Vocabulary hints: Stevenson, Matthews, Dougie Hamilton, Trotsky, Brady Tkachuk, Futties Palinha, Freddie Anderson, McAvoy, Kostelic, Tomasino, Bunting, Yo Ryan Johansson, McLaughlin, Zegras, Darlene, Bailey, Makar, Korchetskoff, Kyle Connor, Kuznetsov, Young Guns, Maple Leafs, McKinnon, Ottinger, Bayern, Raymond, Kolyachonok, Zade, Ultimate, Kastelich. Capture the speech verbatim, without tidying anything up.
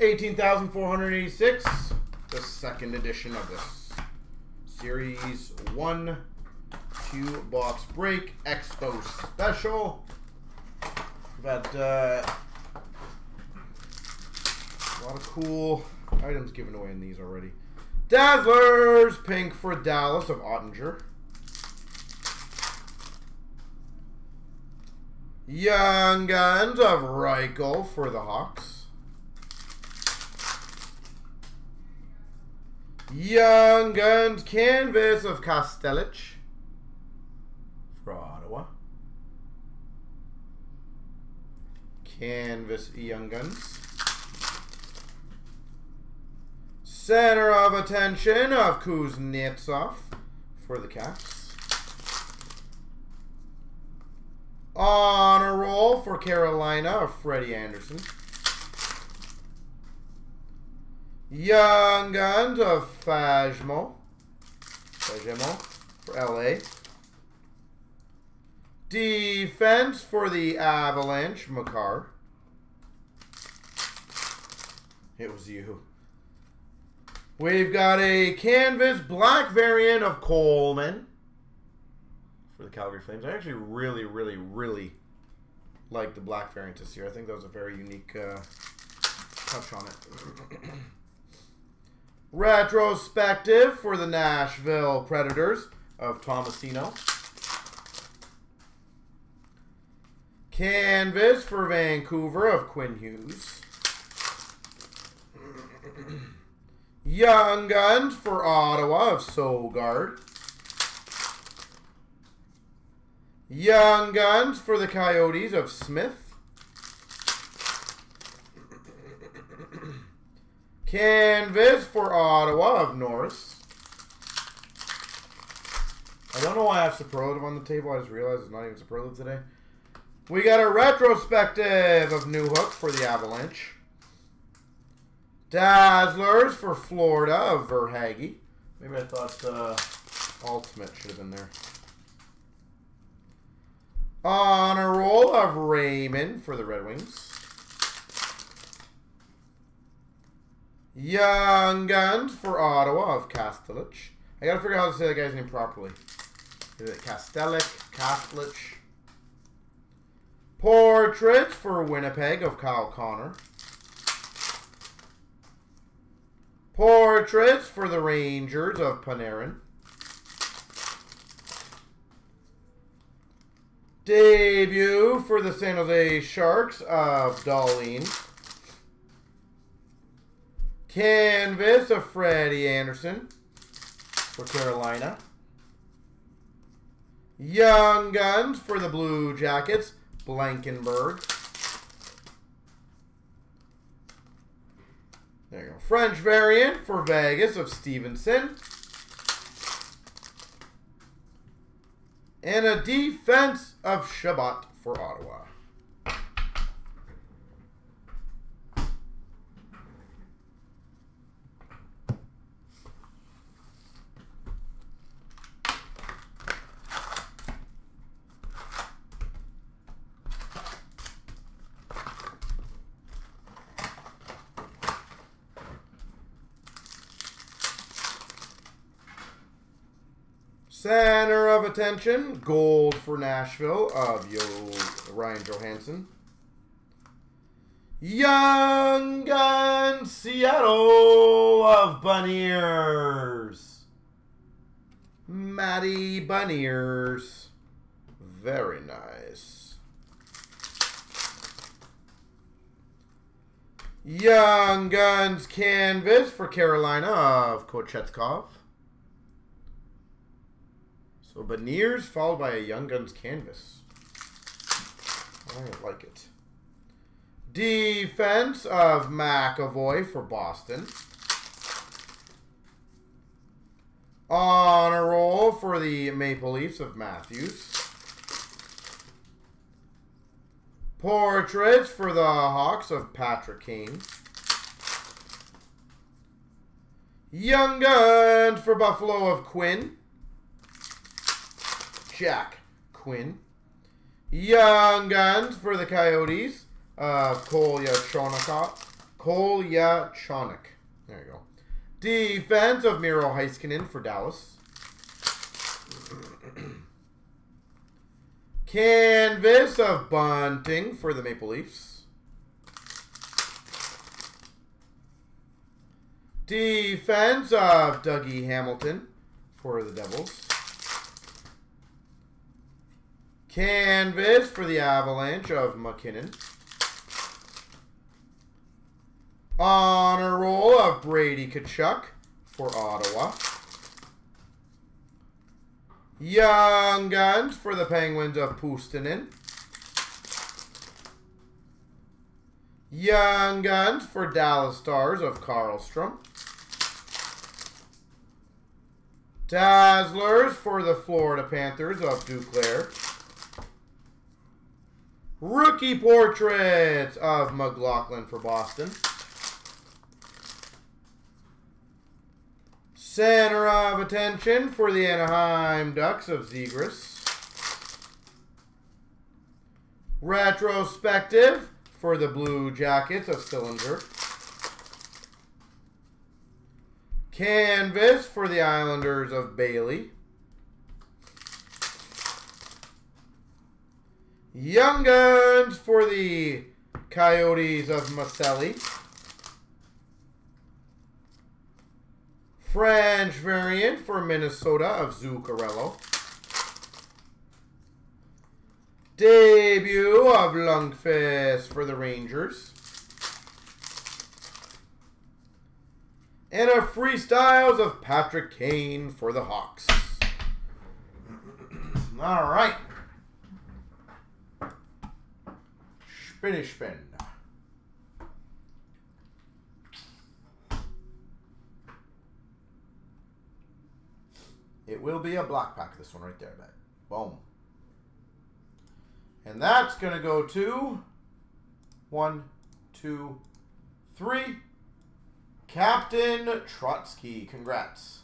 eighteen thousand four hundred eighty-six, the second edition of this Series one, two box break, Expo Special. We've had uh, a lot of cool items given away in these already. Dazzlers, pink for Dallas of Ottinger. Young Guns of Reichel for the Hawks. Young Guns Canvas of Kostelic for Ottawa. Canvas Young Guns. Center of Attention of Kuznetsov for the Caps. On a roll for Carolina of Freddie Anderson. Young Guns of Fajmo. Fajmo for L A. Defense for the Avalanche, Makar. It was you. We've got a canvas black variant of Coleman for the Calgary Flames. I actually really, really, really like the black variant this year. I think that was a very unique uh, touch on it. Retrospective for the Nashville Predators of Tomasino. Canvas for Vancouver of Quinn Hughes. Young Guns for Ottawa of Sogard. Young Guns for the Coyotes of Smith. Canvas for Ottawa of Norris. I don't know why I have superlative on the table. I just realized it's not even superlative today. We got a retrospective of Newhook for the Avalanche. Dazzlers for Florida of Verhaggy. Maybe I thought uh, Ultimate should have been there. On a roll of Raymond for the Red Wings. Young Guns for Ottawa of Kastelich. I gotta figure out how to say that guy's name properly. Is it Kastelic? Kastelich? Portraits for Winnipeg of Kyle Connor. Portraits for the Rangers of Panarin. Debut for the San Jose Sharks of Darlene. Canvas of Freddie Anderson for Carolina. Young Guns for the Blue Jackets, Blankenberg. There you go. French variant for Vegas of Stevenson. And a defense of Shabbat for Ottawa. Center of Attention, gold for Nashville of Yo Ryan Johansson. Young Gun Seattle of Beniers. Matty Beniers. Very nice. Young Guns Canvas for Carolina of Korchetskoff. So Beniers followed by a Young Guns Canvas. I like it. Defense of McAvoy for Boston. On a roll for the Maple Leafs of Matthews. Portraits for the Hawks of Patrick Kane. Young Guns for Buffalo of Quinn. Jack Quinn. Young Guns for the Coyotes of Kolyachonok. Kolyachonok. There you go. Defense of Miro Heiskanen for Dallas. Canvas of Bunting for the Maple Leafs. Defense of Dougie Hamilton for the Devils. Canvas for the Avalanche of McKinnon. Honor roll of Brady Tkachuk for Ottawa. Young Guns for the Penguins of Pustinen. Young Guns for Dallas Stars of Karlstrom. Dazzlers for the Florida Panthers of Duclair. Rookie Portraits of McLaughlin for Boston. Center of attention for the Anaheim Ducks of Zegras. Retrospective for the Blue Jackets of Sillinger. Canvas for the Islanders of Bailey. Young Guns for the Coyotes of Maselli. French variant for Minnesota of Zuccarello. Debut of Lundqvist for the Rangers. And a freestyles of Patrick Kane for the Hawks. All right. Spinny spin. It will be a block pack, this one right there, I bet. Boom. And that's going to go to one, two, three. Captain Trotsky. Congrats.